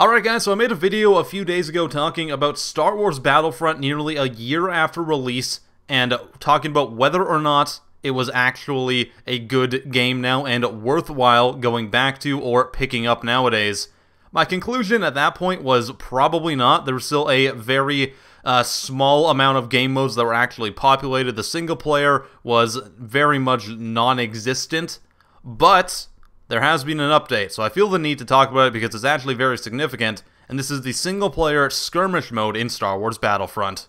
Alright guys, so I made a video a few days ago talking about Star Wars Battlefront nearly a year after release, and talking about whether or not it was actually a good game now and worthwhile going back to or picking up nowadays. My conclusion at that point was probably not. There was still a very small amount of game modes that were actually populated. The single player was very much non-existent, but there has been an update, so I feel the need to talk about it because it's actually very significant, and this is the single-player skirmish mode in Star Wars Battlefront.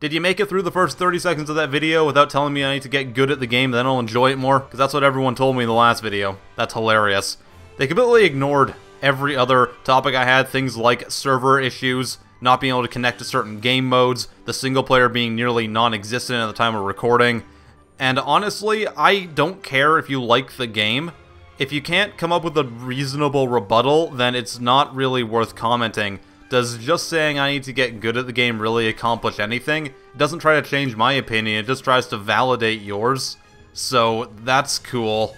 Did you make it through the first 30 seconds of that video without telling me I need to get good at the game, then I'll enjoy it more? Because that's what everyone told me in the last video. That's hilarious. They completely ignored every other topic I had, things like server issues, not being able to connect to certain game modes, the single player being nearly non-existent at the time of recording. And honestly, I don't care if you like the game. If you can't come up with a reasonable rebuttal, then it's not really worth commenting. Does just saying I need to get good at the game really accomplish anything? It doesn't try to change my opinion, it just tries to validate yours. So that's cool.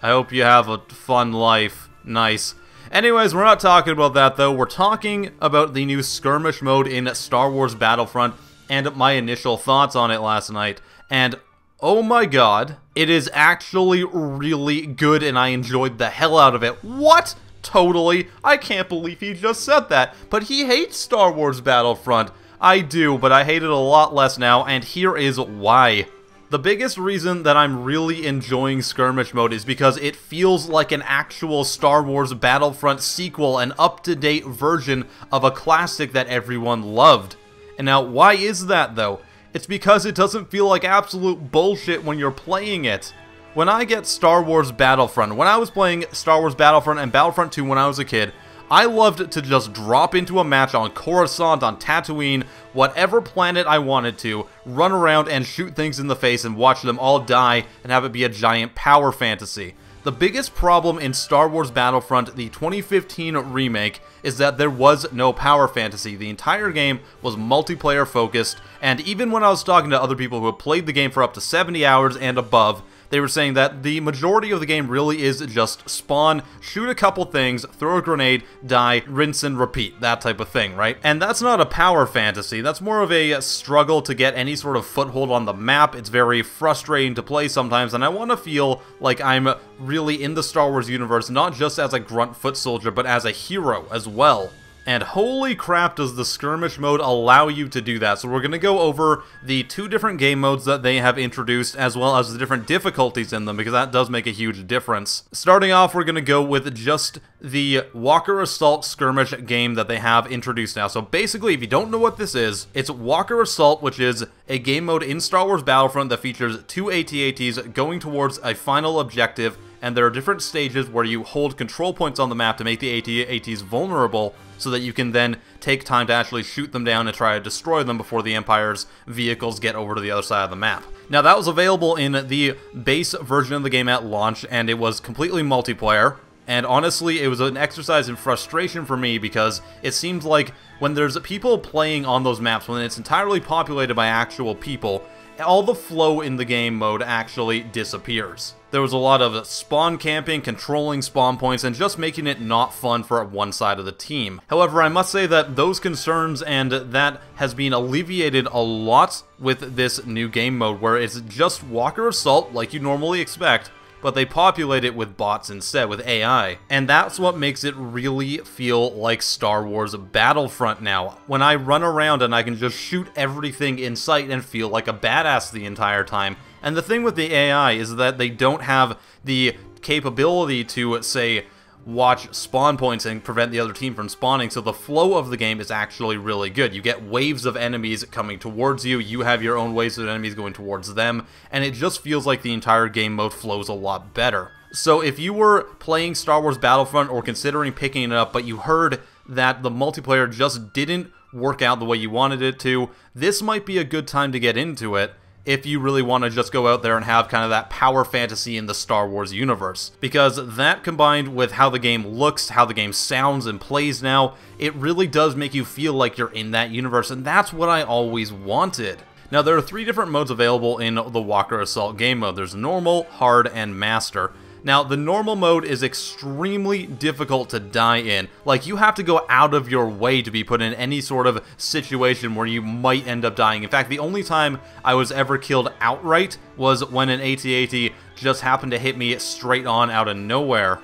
I hope you have a fun life. Nice. Anyways, we're not talking about that though, we're talking about the new skirmish mode in Star Wars Battlefront and my initial thoughts on it last night. And oh my god, it is actually really good and I enjoyed the hell out of it. What? Totally. I can't believe he just said that. But he hates Star Wars Battlefront. I do, but I hate it a lot less now, and here is why. The biggest reason that I'm really enjoying skirmish mode is because it feels like an actual Star Wars Battlefront sequel, an up-to-date version of a classic that everyone loved. And now, why is that though? It's because it doesn't feel like absolute bullshit when you're playing it. When I get Star Wars Battlefront, when I was playing Star Wars Battlefront and Battlefront 2 when I was a kid, I loved to just drop into a match on Coruscant, on Tatooine, whatever planet I wanted to, run around and shoot things in the face and watch them all die and have it be a giant power fantasy. The biggest problem in Star Wars Battlefront, the 2015 remake, is that there was no power fantasy. The entire game was multiplayer focused, and even when I was talking to other people who had played the game for up to 70 hours and above, they were saying that the majority of the game really is just spawn, shoot a couple things, throw a grenade, die, rinse and repeat, that type of thing, right? And that's not a power fantasy, that's more of a struggle to get any sort of foothold on the map. It's very frustrating to play sometimes, and I want to feel like I'm really in the Star Wars universe, not just as a grunt foot soldier, but as a hero as well. And holy crap does the skirmish mode allow you to do that. So we're going to go over the two different game modes that they have introduced, as well as the different difficulties in them, because that does make a huge difference. Starting off, we're going to go with just the Walker Assault skirmish game that they have introduced now. So basically, if you don't know what this is, it's Walker Assault, which is a game mode in Star Wars Battlefront that features two AT-ATs going towards a final objective, and there are different stages where you hold control points on the map to make the AT-ATs vulnerable, so that you can then take time to actually shoot them down and try to destroy them before the Empire's vehicles get over to the other side of the map. Now, that was available in the base version of the game at launch, and it was completely multiplayer. And honestly, it was an exercise in frustration for me because it seems like when there's people playing on those maps, when it's entirely populated by actual people, all the flow in the game mode actually disappears. There was a lot of spawn camping, controlling spawn points, and just making it not fun for one side of the team. However, I must say that those concerns and that has been alleviated a lot with this new game mode, where it's just Walker Assault like you normally expect, but they populate it with bots instead, with AI. And that's what makes it really feel like Star Wars Battlefront now. When I run around and I can just shoot everything in sight and feel like a badass the entire time. And the thing with the AI is that they don't have the capability to, say, watch spawn points and prevent the other team from spawning, so the flow of the game is actually really good. You get waves of enemies coming towards you, you have your own waves of enemies going towards them, and it just feels like the entire game mode flows a lot better. So if you were playing Star Wars Battlefront or considering picking it up, but you heard that the multiplayer just didn't work out the way you wanted it to, this might be a good time to get into it, if you really want to just go out there and have kind of that power fantasy in the Star Wars universe. Because that, combined with how the game looks, how the game sounds and plays now, it really does make you feel like you're in that universe, and that's what I always wanted. Now, there are three different modes available in the Walker Assault game mode. There's normal, hard, and master. Now, the normal mode is extremely difficult to die in. Like, you have to go out of your way to be put in any sort of situation where you might end up dying. In fact, the only time I was ever killed outright was when an AT-AT just happened to hit me straight on out of nowhere.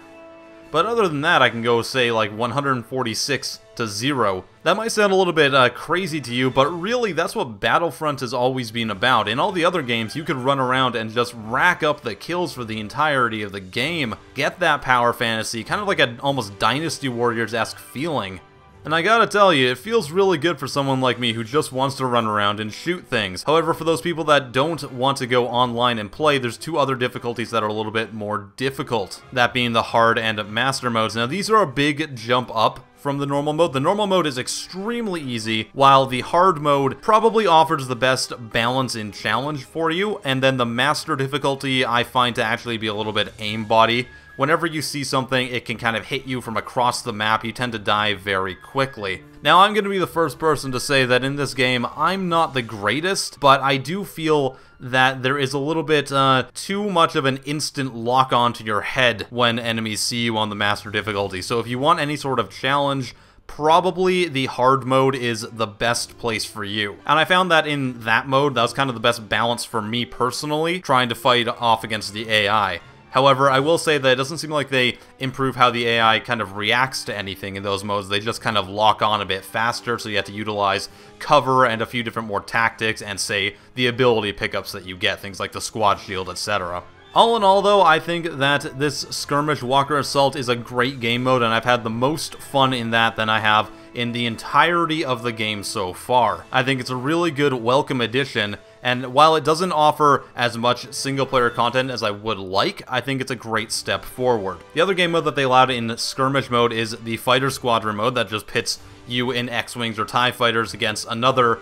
But other than that, I can go, say, like 146-0. That might sound a little bit crazy to you, but really that's what Battlefront has always been about. In all the other games, you could run around and just rack up the kills for the entirety of the game. Get that power fantasy, kind of like an almost Dynasty Warriors-esque feeling. And I gotta tell you, it feels really good for someone like me who just wants to run around and shoot things. However, for those people that don't want to go online and play, there's two other difficulties that are a little bit more difficult. That being the hard and master modes. Now, these are a big jump up from the normal mode. The normal mode is extremely easy, while the hard mode probably offers the best balance and challenge for you, and then the master difficulty I find to actually be a little bit aimbotty. Whenever you see something, it can kind of hit you from across the map. You tend to die very quickly. Now, I'm going to be the first person to say that in this game, I'm not the greatest, but I do feel that there is a little bit too much of an instant lock onto your head when enemies see you on the master difficulty. So if you want any sort of challenge, probably the hard mode is the best place for you. And I found that in that mode, that was kind of the best balance for me personally, trying to fight off against the AI. However, I will say that it doesn't seem like they improve how the AI kind of reacts to anything in those modes. They just kind of lock on a bit faster, so you have to utilize cover and a few different more tactics and, say, the ability pickups that you get, things like the squad shield, etc. All in all, though, I think that this Skirmish Walker Assault is a great game mode, and I've had the most fun in that than I have in the entirety of the game so far. I think it's a really good welcome addition, and while it doesn't offer as much single-player content as I would like, I think it's a great step forward. The other game mode that they allowed in Skirmish mode is the Fighter Squadron mode that just pits you in X-Wings or TIE Fighters against another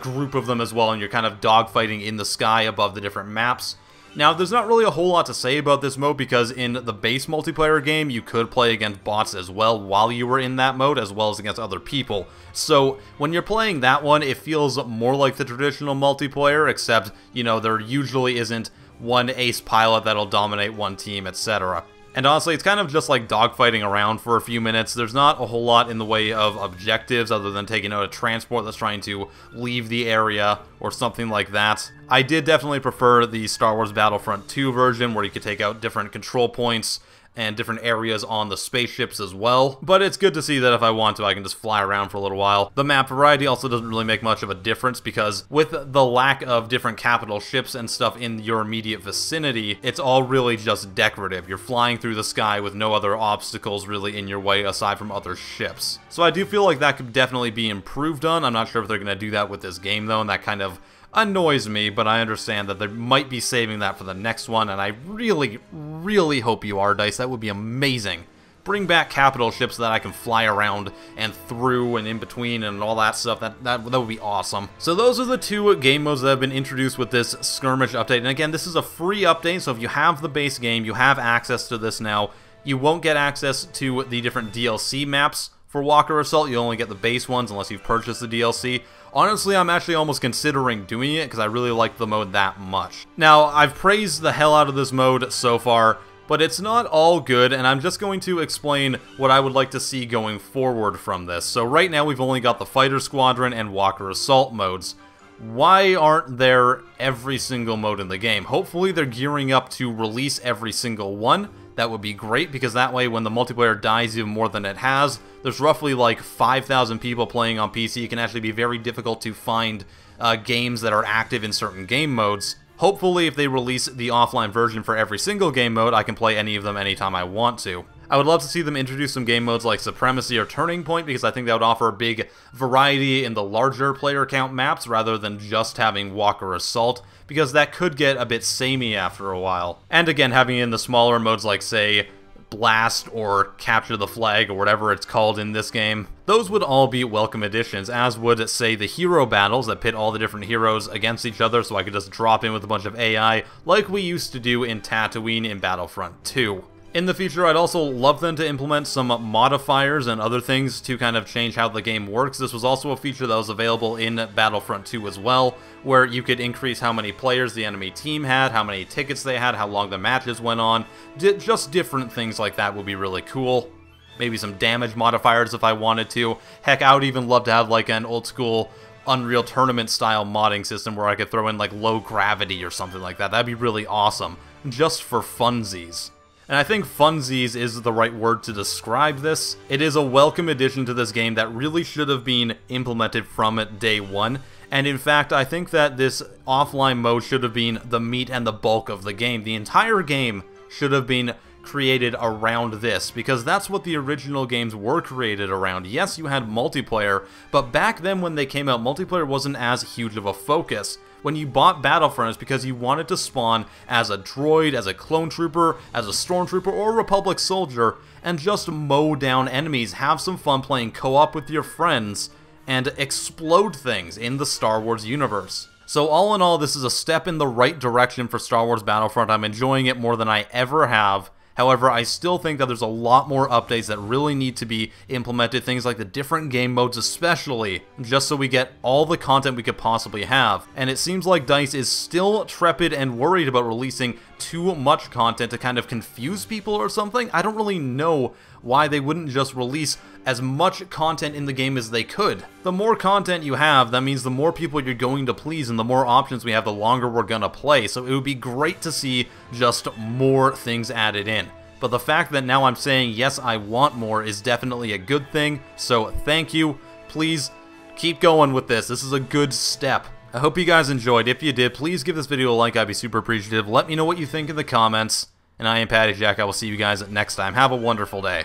group of them as well, and you're kind of dogfighting in the sky above the different maps. Now, there's not really a whole lot to say about this mode because in the base multiplayer game, you could play against bots as well while you were in that mode, as well as against other people. So, when you're playing that one, it feels more like the traditional multiplayer, except, you know, there usually isn't one ace pilot that'll dominate one team, etc. And honestly, it's kind of just like dogfighting around for a few minutes. There's not a whole lot in the way of objectives other than taking out a transport that's trying to leave the area or something like that. I did definitely prefer the Star Wars Battlefront 2 version where you could take out different control points and different areas on the spaceships as well. But it's good to see that if I want to, I can just fly around for a little while. The map variety also doesn't really make much of a difference because with the lack of different capital ships and stuff in your immediate vicinity, it's all really just decorative. You're flying through the sky with no other obstacles really in your way aside from other ships. So I do feel like that could definitely be improved on. I'm not sure if they're going to do that with this game though, and that kind of annoys me, but I understand that they might be saving that for the next one, and I really, really hope you are, DICE. That would be amazing. Bring back capital ships so that I can fly around and through and in between and all that stuff. That would be awesome. So those are the two game modes that have been introduced with this Skirmish update. And again, this is a free update, so if you have the base game, you have access to this now. You won't get access to the different DLC maps for Walker Assault. You only get the base ones unless you've purchased the DLC. Honestly, I'm actually almost considering doing it because I really like the mode that much. Now, I've praised the hell out of this mode so far, but it's not all good, and I'm just going to explain what I would like to see going forward from this. So right now, we've only got the Fighter Squadron and Walker Assault modes. Why aren't there every single mode in the game? Hopefully, they're gearing up to release every single one. That would be great, because that way when the multiplayer dies even more than it has, there's roughly like 5,000 people playing on PC. It can actually be very difficult to find games that are active in certain game modes. Hopefully, if they release the offline version for every single game mode, I can play any of them anytime I want to. I would love to see them introduce some game modes like Supremacy or Turning Point, because I think that would offer a big variety in the larger player count maps rather than just having Walker Assault, because that could get a bit samey after a while. And again, having in the smaller modes like, say, Blast or Capture the Flag or whatever it's called in this game, those would all be welcome additions, as would, say, the hero battles that pit all the different heroes against each other so I could just drop in with a bunch of AI like we used to do in Tatooine in Battlefront 2. In the future, I'd also love them to implement some modifiers and other things to kind of change how the game works. This was also a feature that was available in Battlefront 2 as well, where you could increase how many players the enemy team had, how many tickets they had, how long the matches went on. Just different things like that would be really cool. Maybe some damage modifiers if I wanted to. Heck, I would even love to have like an old school Unreal Tournament style modding system where I could throw in like low gravity or something like that. That'd be really awesome, just for funsies. And I think funsies is the right word to describe this. It is a welcome addition to this game that really should have been implemented from day one. And in fact, I think that this offline mode should have been the meat and the bulk of the game. The entire game should have been created around this, because that's what the original games were created around. Yes, you had multiplayer, but back then when they came out, multiplayer wasn't as huge of a focus. When you bought Battlefront, it's because you wanted to spawn as a droid, as a clone trooper, as a stormtrooper, or a Republic soldier, and just mow down enemies, have some fun playing co-op with your friends, and explode things in the Star Wars universe. So all in all, this is a step in the right direction for Star Wars Battlefront. I'm enjoying it more than I ever have. However, I still think that there's a lot more updates that really need to be implemented, things like the different game modes especially, just so we get all the content we could possibly have. And it seems like DICE is still trepid and worried about releasing too much content to kind of confuse people or something. I don't really know why they wouldn't just release as much content in the game as they could. The more content you have, that means the more people you're going to please, and the more options we have, the longer we're gonna play. So it would be great to see just more things added in. But the fact that now I'm saying, yes, I want more, is definitely a good thing. So thank you. Please keep going with this. This is a good step. I hope you guys enjoyed. If you did, please give this video a like. I'd be super appreciative. Let me know what you think in the comments. And I am Patty Jack. I will see you guys next time. Have a wonderful day.